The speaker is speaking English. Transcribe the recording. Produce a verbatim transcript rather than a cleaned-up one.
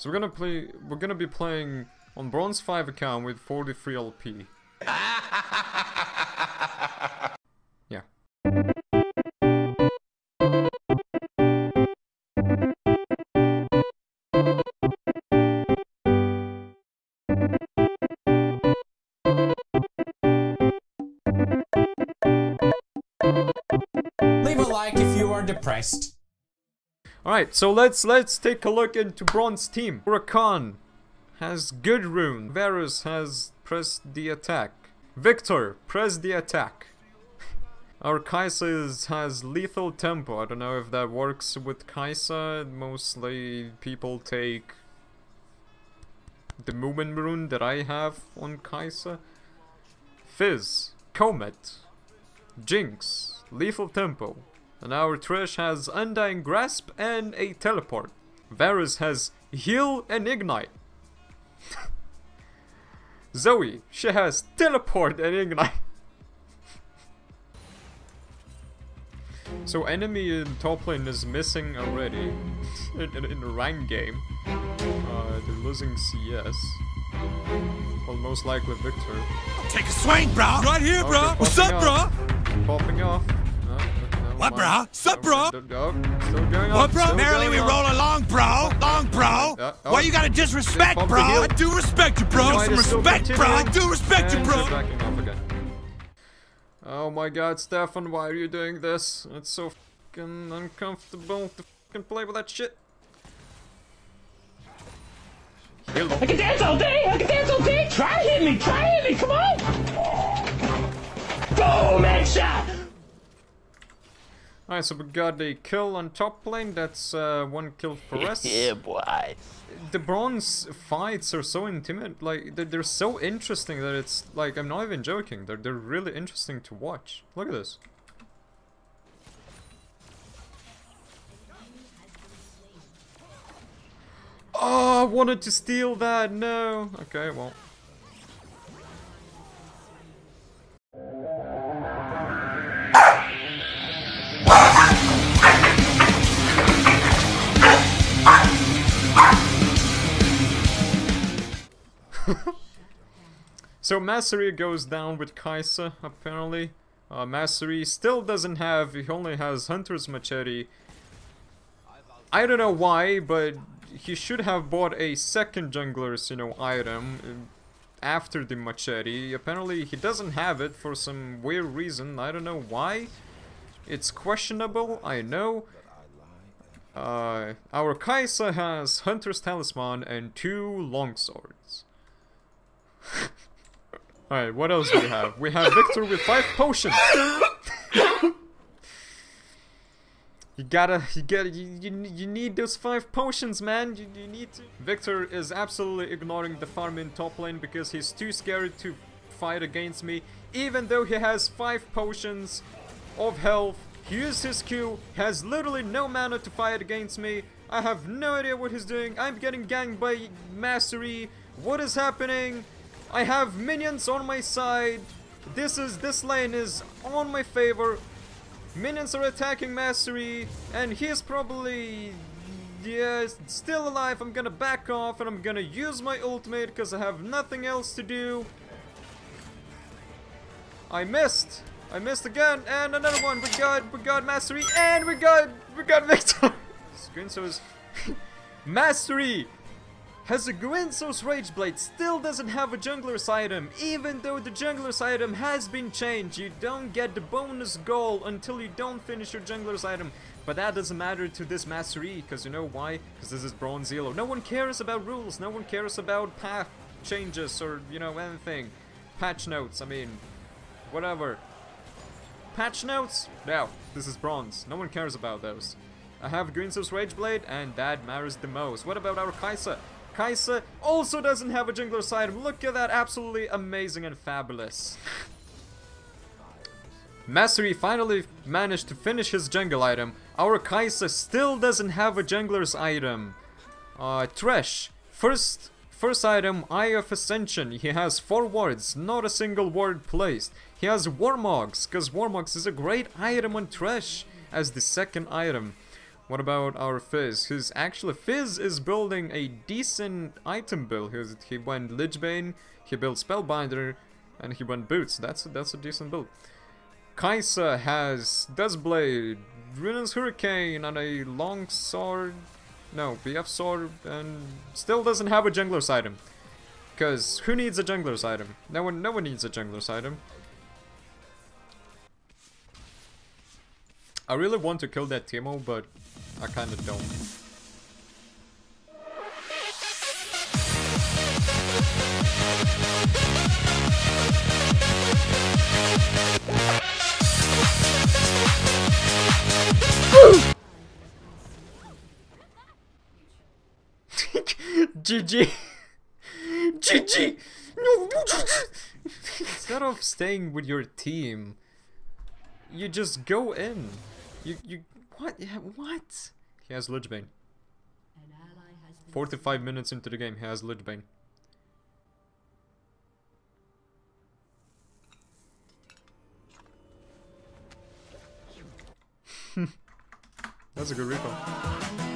So we're gonna play. We're gonna be playing on Bronze five account with forty-three L P. Yeah. Leave a like if you are depressed. Alright, so let's let's take a look into Bronze team. Rakan has good rune. Varus has pressed the attack. Viktor pressed the attack. Our Kai'Sa is, has lethal tempo. I don't know if that works with Kai'Sa. Mostly people take the movement rune that I have on Kai'Sa. Fizz, Comet, Jinx, lethal tempo. And our Trish has Undying Grasp and a teleport. Varus has Heal and Ignite. Zoe, she has Teleport and Ignite. So enemy in top lane is missing already in, in, in the rank game. Uh, they're losing C S. Well, most likely Viktor. Take a swing, bro! Right here, okay, bro! What's up, off. bro? Popping off. What, bro? Sup, bro? Still going on. What, bro? Merrily we roll along, bro. Long, bro. Uh, oh. Why you gotta disrespect, bro? I do respect you, bro. Some respect, bro. I do respect you, bro. Backing off again. Oh my God, Stefan, why are you doing this? It's so fucking uncomfortable to fucking play with that shit. Hello. I can dance all day. I can dance all day. Try hit me. Try hit me. Come on. Boom! Headshot. Alright, so we got a kill on top lane, that's uh, one kill for us. Yeah, boy. The Bronze fights are so intimate, like, they're, they're so interesting that it's, like, I'm not even joking, they're, they're really interesting to watch. Look at this. Oh, I wanted to steal that, no! Okay, well. So Master Yi goes down with Kai'Sa, apparently. Uh, Master Yi still doesn't have, he only has Hunter's Machete. I don't know why, but he should have bought a second jungler's, you know, item after the Machete. Apparently he doesn't have it for some weird reason, I don't know why. It's questionable, I know. Uh, our Kai'Sa has Hunter's Talisman and two Longswords. Alright, what else do we have? We have Viktor with five potions! You gotta, you gotta, you, you, you need those five potions, man! You, you need to... Viktor is absolutely ignoring the farm in top lane because he's too scared to fight against me. Even though he has five potions of health, he used his Q, has literally no mana to fight against me. I have no idea what he's doing. I'm getting ganked by Master Yi. What is happening? I have minions on my side. This is this lane is on my favor. Minions are attacking Master Yi, and he's probably yeah still alive. I'm gonna back off and I'm gonna use my ultimate because I have nothing else to do. I missed. I missed again, and another one. We got we got Master Yi, and we got we got Viktor. Guinsoo's Master Yi has a Guinsoo's Rageblade, still doesn't have a jungler's item, even though the jungler's item has been changed. You don't get the bonus goal until you don't finish your jungler's item, but that doesn't matter to this Master Yi, because you know why? Because this is Bronze Elo. No one cares about rules, no one cares about path changes or, you know, anything. Patch notes, I mean, whatever. Patch notes? No, this is Bronze, no one cares about those. I have Guinsoo's Rageblade, and that matters the most. What about our Kai'Sa? Kai'Sa also doesn't have a jungler's item. Look at that, absolutely amazing and fabulous. Master Yi finally managed to finish his jungle item. Our Kai'Sa still doesn't have a jungler's item. Uh, Thresh, first, first item, Eye of Ascension. He has four wards, not a single ward placed. He has Warmogs, because Warmogs is a great item on Thresh as the second item. What about our Fizz? Who's actually Fizz is building a decent item build. He's, he went Lichbane, he built Spellbinder, and he went Boots. That's that's a decent build. Kai'Sa has Duskblade, Rylai's Hurricane, and a Longsword. No, B F Sword, and still doesn't have a jungler's item. Because who needs a jungler's item? No one, no one needs a jungler's item. I really want to kill that Teemo, but I kinda don't. G G. G G. No, instead of staying with your team, you just go in. You you what what? He has Lichbane. forty-five minutes into the game, he has Lichbane. That's a good recall.